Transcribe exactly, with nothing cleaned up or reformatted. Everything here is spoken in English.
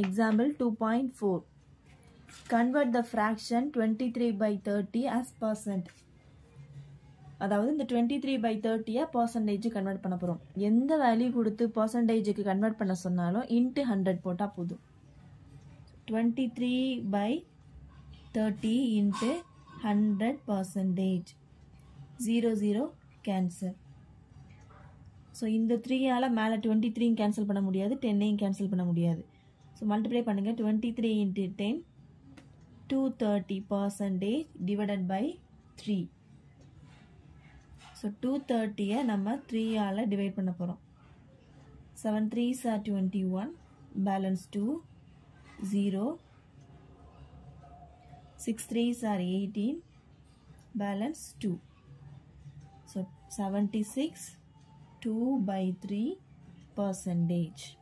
Example two point four. Convert the fraction twenty-three by thirty as percent. அதாவது இந்த twenty-three by thirty percentage convert பண்ண போறோம். எந்த value கொடுத்து percentage க்கு convert பண்ண சொன்னாலும் into one hundred போட்டா போதும். twenty-three by thirty into one hundred percentage. zero zero cancel. So இந்த three ஆல மேல twenty-three cancel பண்ண முடியாது, ten cancel பண்ண முடியாது. So multiply பண்ணுங்க twenty-three into ten, two hundred thirty percentage divided by three. So two hundred thirty நம்ம three ஆல divide பண்ண போறோம். seven threes are twenty-one, balance two, zero. six threes are eighteen, balance two. So seventy-six, two by three percentage.